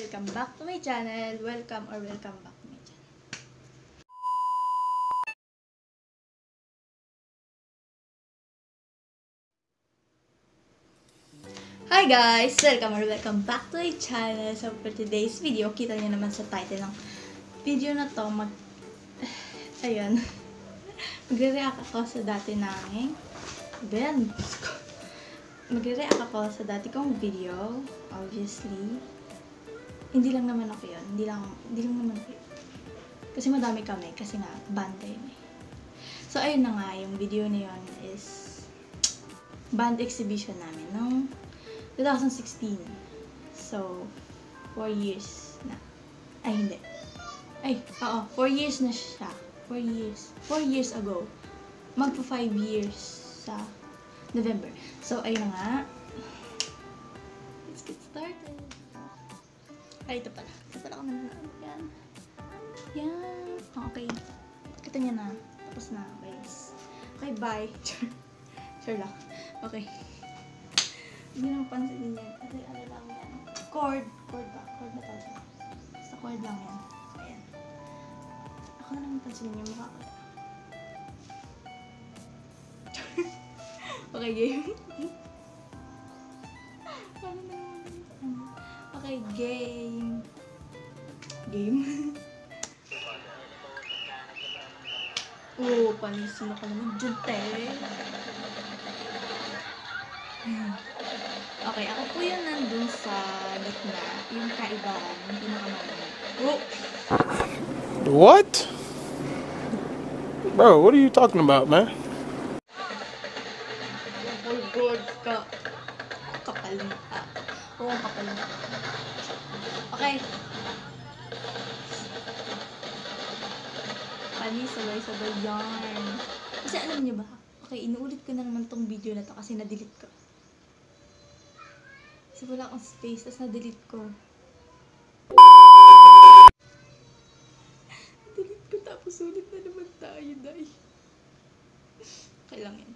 Welcome back to my channel. Welcome back to my channel. Hi guys! Welcome back to my channel. So for today's video, kita niyo naman sa title ng video na to. Ayan. Magre-react ako sa dati naming event. Magre-react ako sa dati kong video. Obviously. Hindi lang naman ako yun. Hindi lang naman ako yun. Kasi madami kami. Kasi nga, band yun eh. So, ayun na nga. Yung video na yun is band exhibition namin noong 2016. So, 4 years na. Ay, hindi. Ay, oo. 4 years na siya. 4 years. 4 years ago. Magpo 5 years sa November. So, ayun na nga. Let's get started. Ay, ito pala. Ako nanonood. Yan. Yan. Okay. Kita niya na. Tapos na, guys. Okay, bye. Sure lang. Okay. Hindi naman pansinin yan. Kasi ano lang yan. Chord. Chord ba? Chord na talaga. Basta chord lang yan. Ayan. Ako na naman pansinin yung mukha ko. Okay, game. Okay, game. Game. Oo, panisin ako naman dyan, te. Okay, ako po yung nandun sa gitna. Yung kaibahan, yung pinakamaganda. Oh! What? Bro, what are you talking about, man? Oh, God ka. Kapalimpa. Oo, kapalimpa. Okay. Pani, sabay-sabay yan. Kasi alam niyo ba? Okay, inuulit ko na naman tong video na to kasi na-delete ko. Kasi wala akong space, tapos na-delete ko. Na-delete ko, tapos ulit na naman tayo, day. Okay lang yan.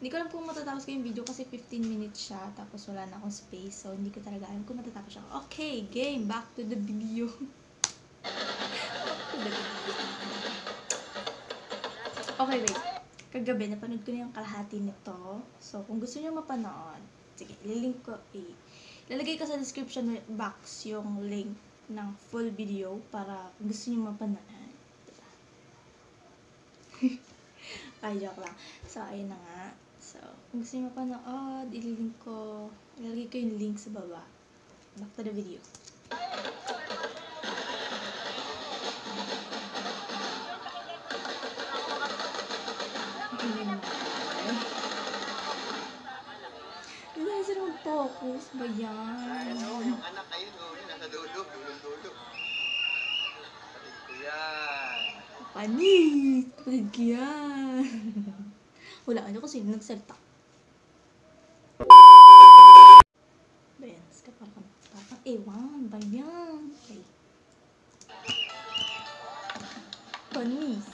Hindi ko alam kung matatapos ko yung video kasi 15 minutes siya. Tapos wala na akong space. So, hindi ko talaga alam kung matatapos siya. Okay, game! Back to the video. Back to the video. Okay, wait. Kagabi, napanood ko na yung kalahati nito. So, kung gusto nyo mapanood, sige, ililink ko. Ilalagay ko sa description box yung link ng full video para kung gusto nyo mapanood. Diba? Ay, joke lang. So, ayun na nga. So, kung gusto nyo mapanood, ilalagay ko yung link sa baba. Back to the video. Hindi sila mag-focus ba yan? Yung anak kayo, nasa dulo, dulo. Kapatid ko yan. Kapatid ko yan. Wala ano kasi nagsalita. Ayan, saka parang ewan ba yan? Okay. Panis.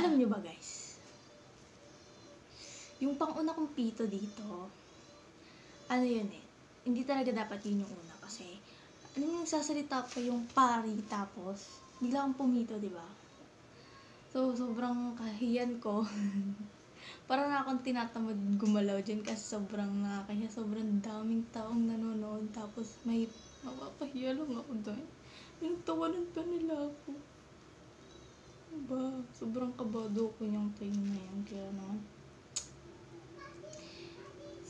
Alam niyo ba guys? Yung pang-una kong pito dito, ano yun eh, hindi talaga dapat yun yung una kasi, ano yung sasalita pa yung pari tapos, bigla akong pumito, diba? So, sobrang kahiyan ko. Parang na akong tinatamad gumalaw dyan kasi sobrang nakakahiya, sobrang daming taong nanonood tapos may mapapahiya lang ako doon. Pinagtawanan pa nila ako. Diba? Sobrang kabado ko yung time na yan, kaya naman.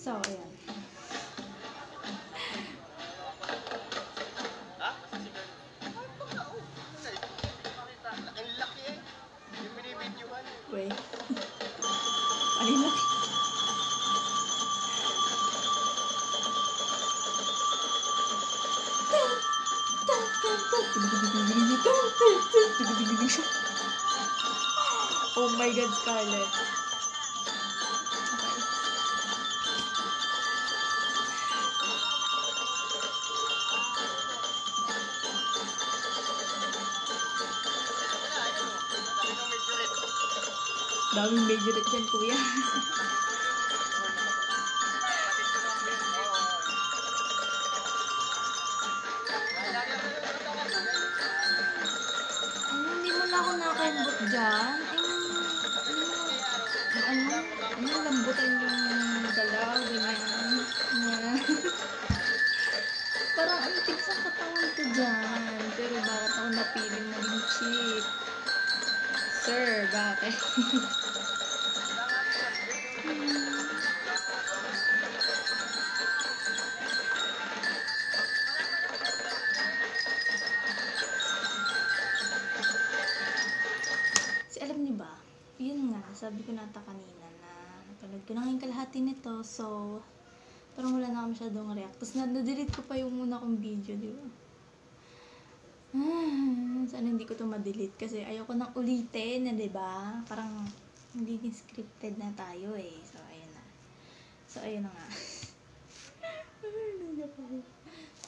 So, ayan. Ha? Ang laki eh. Yung binibidyohan. Wait. Ay, laki. Oh my God, Scarlet. Daming major at dyan, kuya. parang ang cheap sa katawan ko dyan. Pero bakit ako napiling maging cheap? Sir, bakit? Sabi ko nata kanina na napanood ko na ngayon kalahati nito, so parang wala na ako masyadong react. Tapos na-delete ko pa yung muna kong video, di ba? Sana hindi ko ito ma-delete kasi ayoko nang ulitin na, di ba? Parang hindi scripted na tayo eh. So, ayun na. So, ayun na nga.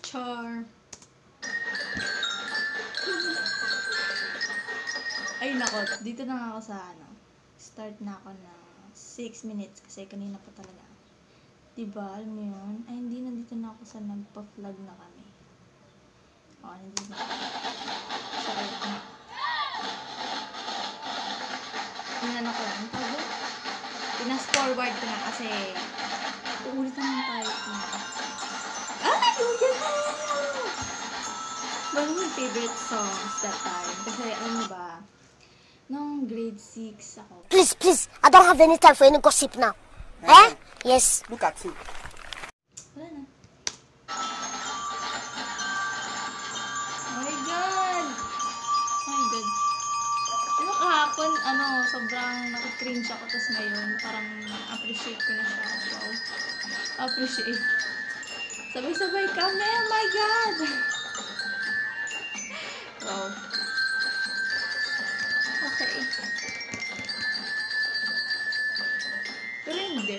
Char! Ayun ako. Dito na nga ako sa ano. Start na ako na 6 minutes kasi kanina pa talaga. Diba? Alam mo yun? Ay, hindi. Nandito na ako sa nagpa-vlog na kami. O, nandito na ako. Sorry. Tingnan ako lang. Pinas-forward ko na kasi uulit naman tayo. Ay! Google na! Bago yung favorite songs that time. Kasi alam mo ba? Nung grade 6 ako. Please, please! I don't have any time for any gossip now. Eh? Yes. Look at you. Wala na. Oh my God! Oh my God. Ano kahapon, ano, sobrang nakikringe ako. Tapos ngayon, parang appreciate ko na siya. So, appreciate. Sabay-sabay kami. Oh my God! Wow. Pero hindi.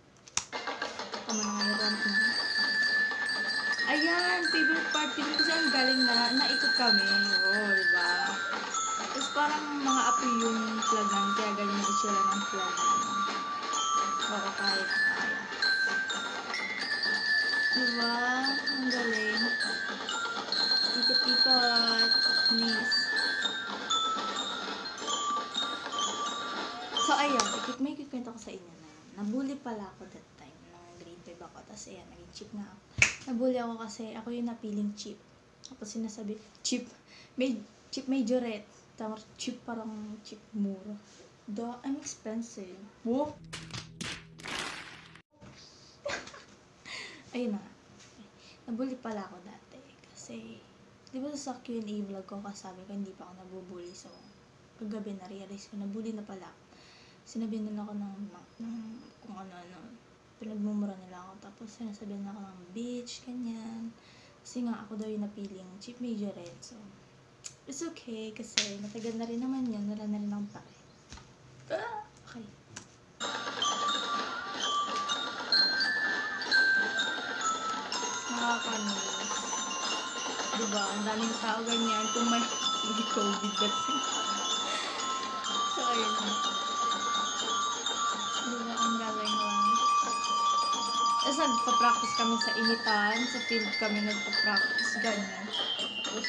Tama na nga rant na. Ayan! Favorite part yun. Kasi ang galing na. Naikot kami. Oo, diba? Tapos parang mga apoy yung flagan. Kaya galing na isila ng flagan. Oo, kahit kaya. Diba? Ang galing. Ikot-ikot. Nice. So, ayun. May kikwento ko sa inyo na nabully pala ako that time. Nung grade 5 ako. Tapos, ayan. Naging cheap na ako. Nabully ako kasi ako yung napiling cheap. Tapos, sinasabi, cheap. May, cheap majorette. Tapos, cheap parang cheap mura. Duh, I'm expensive. Whoa! Ayun na. Nabully pala ako dati. Kasi, di ba sa Q&A vlog ko kasabi ko, hindi pa ako nabubully. So, kagabi na-realize ko, nabully na pala ako. Sinabihan na ako ng kung ano-ano. Pinagmumura nila ako. Tapos, sinasabihan na ako ng bitch, ganyan. Kasi nga, ako daw yung napiling cheap majorette. So, it's okay. Kasi, matagal na rin naman yun. Wala na rin akong pare. Ah! Okay. Nakakanis. Diba? Ang daming tao ganyan. Kung may COVID vaccine. So, ayun na. Tapos nagpa-practice kami sa initan, sa field kami nagpa-practice, ganyan. Tapos,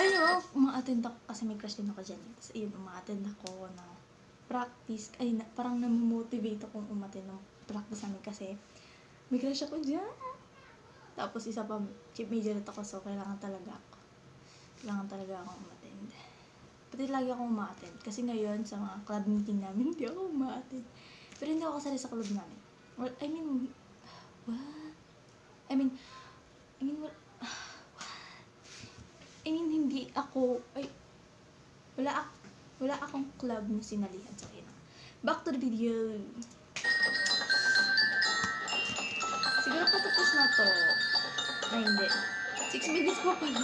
ayun, umaattend ako, kasi may crush din ako dyan. Tapos, ayun, umaattend ako na practice. Ay, parang namotivate akong umattend ng practice namin kasi may crush ako dyan. Tapos, isa pa, cheap majorette ako, so kailangan talaga ako. Kailangan talaga akong umattend. Pati lagi akong umaattend. Kasi ngayon, sa mga club meeting namin, hindi ako umaattend. Pero hindi ako kasali sa club namin. Well, I mean, what? I mean, what? I mean, hindi ako, ay, wala akong club na sinalihan sa akin. Back to the video. Siguro patapos na to. Ay, hindi. 6 minutes pa pala.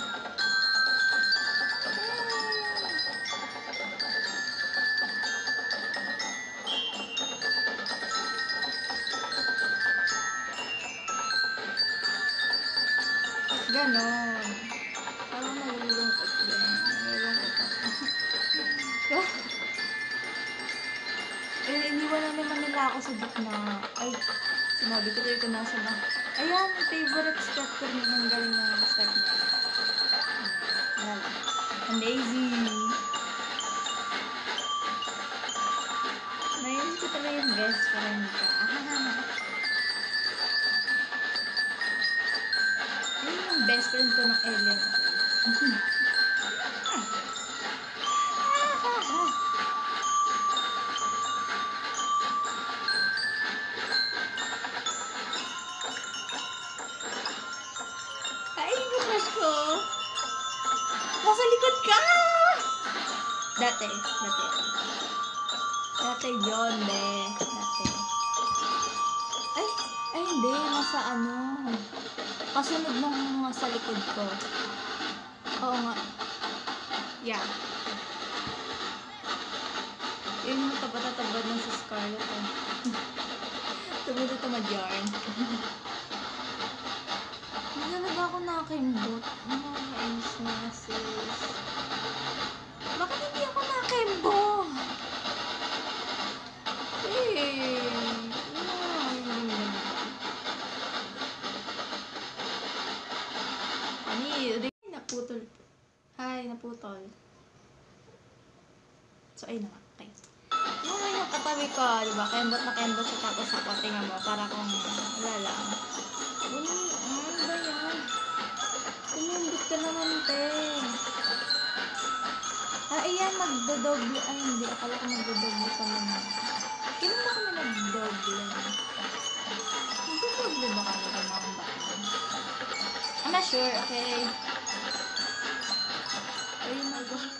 Ganon. Eh, iniwanan naman nila ako sa gitna. Ay, sinabi ko tayo kung nasa na. Ayan, favorite step ko rin ang galing ng step niya. Amazing! Mayroon ko pala yung best friend ka. Ah, ayun yung best friend ko ng Ellen. Dati yun, be. Dati. Ay, hindi. Nasa ano. Kasunod nung sa likod ko. Oo nga. Yeah. Yun yung tapat-tatabad ng sa Scarlet. Tumad-tumad yarn. Hindi talaga ako nakakaimbot. Ano ang aims na sis? Bakit hindi ako nakakimbo? Hey! Ay, naputol. Hi, naputol. So, ayun na. Okay. Yung may nakatabi ko, diba? Kembot na kembot siya tapos sa patinga mo. Para kung wala lang. Uy, ano ba yan? Kumumbot ka naman, te. Ayan, magdodoble. Ay, hindi. Akala ko magdodoble pa muna. Kailan ba kami nagdodoble? Magdodoble ba kami ng mga bata? I'm not sure. Okay. Ayun, mag-dodoble.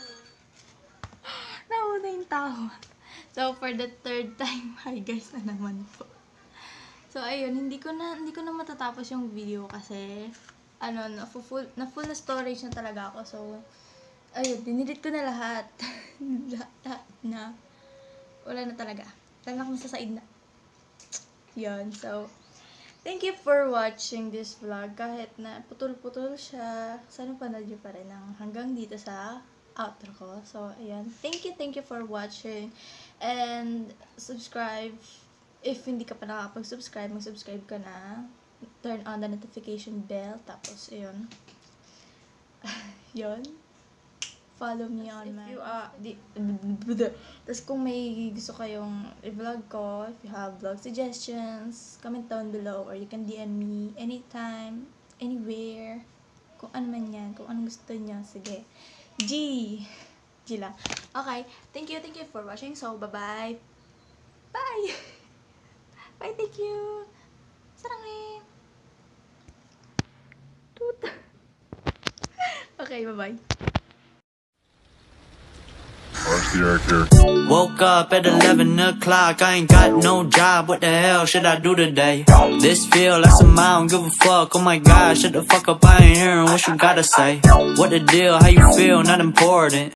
Nauna yung tao. So, for the third time, hi guys na naman po. So, ayun. Hindi ko na matatapos yung video kasi, ano, na full na storage na talaga ako. So, ayun, dinilit ko na lahat. Lahat na. Wala na talaga. Talaga akong masasaid na. Yun, so, thank you for watching this vlog. Kahit na putol-putol siya, sana panood niyo pa rin hanggang dito sa outro ko. So, ayan. Thank you for watching. And, subscribe. If hindi ka pa nakapag-subscribe, mag-subscribe ka na. Turn on the notification bell. Tapos, ayun. Yun. Follow me on my... Tapos kung may gusto kayong i-vlog ko, if you have vlog suggestions, comment down below or you can DM me anytime, anywhere. Kung ano man yan, kung ano gusto nyo. Sige. G lang. Okay. Thank you for watching. So, bye-bye. Bye! Bye, thank you! Sarangin! Tuta! Okay, bye-bye. Woke up at 11 o'clock, I ain't got no job, what the hell should I do today? This feel like some I don't give a fuck, oh my god, shut the fuck up, I ain't hearing what you gotta say. What the deal, how you feel, not important.